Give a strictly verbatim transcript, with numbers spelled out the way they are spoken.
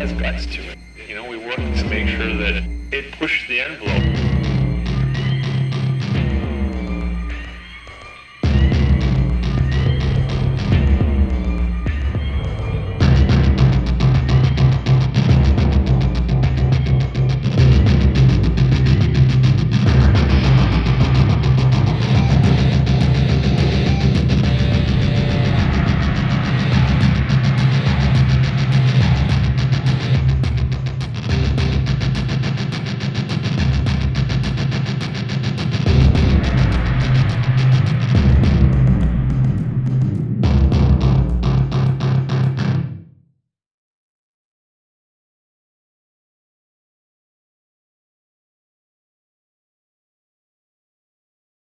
has guts to it. You know, we worked to make sure that it pushed the envelope.